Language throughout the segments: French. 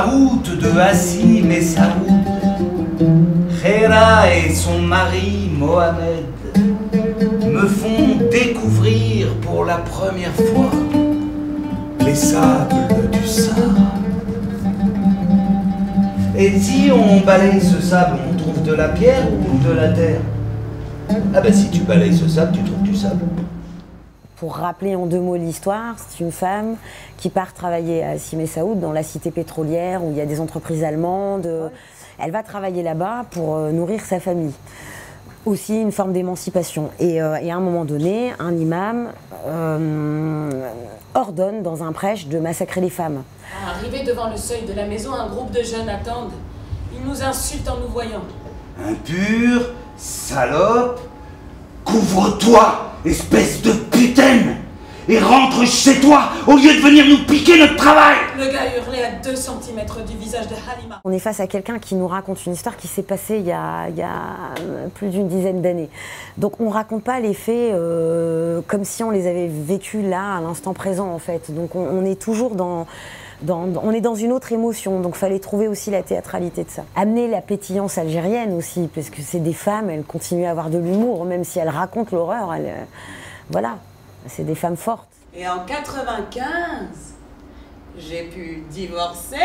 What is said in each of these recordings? la route de Hassi Messaoud, Jéla et son mari Mohamed me font découvrir pour la première fois les sables du Sahara. Et si on balaye ce sable, on trouve de la pierre ou de la terre? Ah ben si tu balayes ce sable, tu trouves du sable. Pour rappeler en deux mots l'histoire, c'est une femme qui part travailler à Simé Saoud, dans la cité pétrolière où il y a des entreprises allemandes. Elle va travailler là-bas pour nourrir sa famille. Aussi une forme d'émancipation. Et à un moment donné, un imam ordonne dans un prêche de massacrer les femmes. Arrivé devant le seuil de la maison, un groupe de jeunes attendent. Ils nous insultent en nous voyant. Impure, salope, couvre-toi, espèce de putaine, et rentre chez toi au lieu de venir nous piquer notre travail. Le gars hurlait à 2 cm du visage de Harima. On est face à quelqu'un qui nous raconte une histoire qui s'est passée il y a plus d'une dizaine d'années. Donc on ne raconte pas les faits comme si on les avait vécus là, à l'instant présent en fait. Donc on est toujours dans une autre émotion, donc fallait trouver aussi la théâtralité de ça. Amener la pétillance algérienne aussi, parce que c'est des femmes, elles continuent à avoir de l'humour, même si elles racontent l'horreur, voilà, c'est des femmes fortes. Et en 95, j'ai pu divorcer.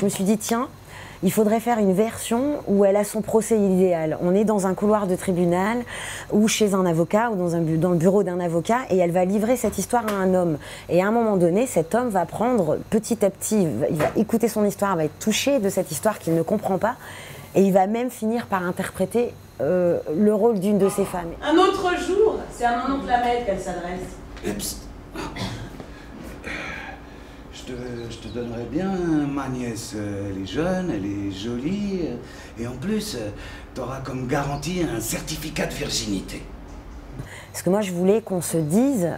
Je me suis dit, tiens, il faudrait faire une version où elle a son procès idéal. On est dans un couloir de tribunal ou chez un avocat ou dans le bureau d'un avocat et elle va livrer cette histoire à un homme. Et à un moment donné, cet homme va prendre petit à petit, il va écouter son histoire, va être touché de cette histoire qu'il ne comprend pas et il va même finir par interpréter le rôle d'une de ses femmes. Un autre jour, c'est à mon oncle Ahmed qu'elle s'adresse. Je te donnerais bien ma nièce, elle est jeune, elle est jolie, et en plus, t'auras comme garantie un certificat de virginité. Parce que moi, je voulais qu'on se dise,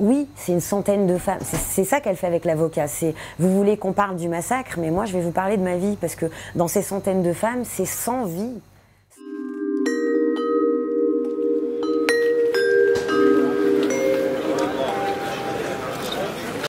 oui, c'est une centaine de femmes. C'est ça qu'elle fait avec l'avocat. C'est, vous voulez qu'on parle du massacre, mais moi, je vais vous parler de ma vie, parce que dans ces centaines de femmes, c'est 100 vies.